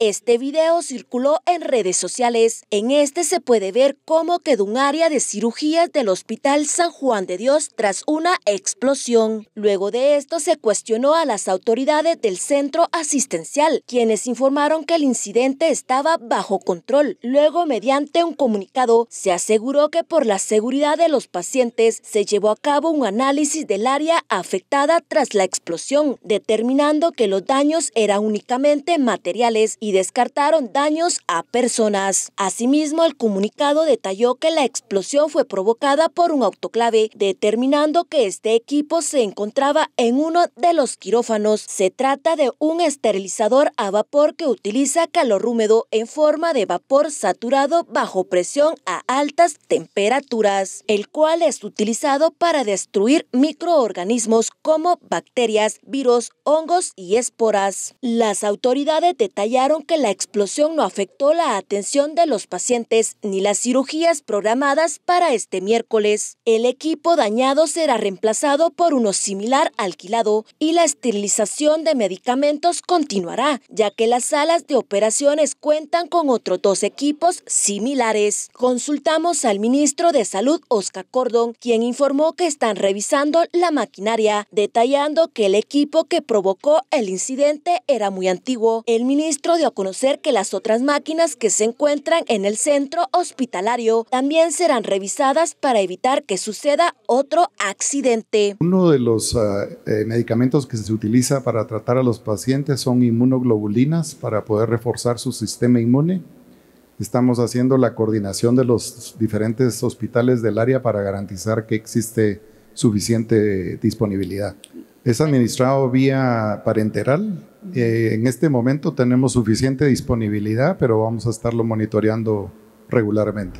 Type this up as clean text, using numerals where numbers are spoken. Este video circuló en redes sociales. En este se puede ver cómo quedó un área de cirugías del Hospital San Juan de Dios tras una explosión. Luego de esto se cuestionó a las autoridades del centro asistencial, quienes informaron que el incidente estaba bajo control. Luego, mediante un comunicado, se aseguró que por la seguridad de los pacientes se llevó a cabo un análisis del área afectada tras la explosión, determinando que los daños eran únicamente materiales y descartaron daños a personas. Asimismo, el comunicado detalló que la explosión fue provocada por un autoclave, determinando que este equipo se encontraba en uno de los quirófanos. Se trata de un esterilizador a vapor que utiliza calor húmedo en forma de vapor saturado bajo presión a altas temperaturas, el cual es utilizado para destruir microorganismos como bacterias, virus, hongos y esporas. Las autoridades detallaron que la explosión no afectó la atención de los pacientes ni las cirugías programadas para este miércoles. El equipo dañado será reemplazado por uno similar alquilado y la esterilización de medicamentos continuará, ya que las salas de operaciones cuentan con otros dos equipos similares. Consultamos al ministro de Salud, Oscar Cordon, quien informó que están revisando la maquinaria, detallando que el equipo que provocó el incidente era muy antiguo. El ministro dio a conocer que las otras máquinas que se encuentran en el centro hospitalario también serán revisadas para evitar que suceda otro accidente. Uno de los medicamentos que se utiliza para tratar a los pacientes son inmunoglobulinas para poder reforzar su sistema inmune. Estamos haciendo la coordinación de los diferentes hospitales del área para garantizar que existe suficiente disponibilidad. Es administrado vía parenteral. En este momento tenemos suficiente disponibilidad, pero vamos a estarlo monitoreando regularmente.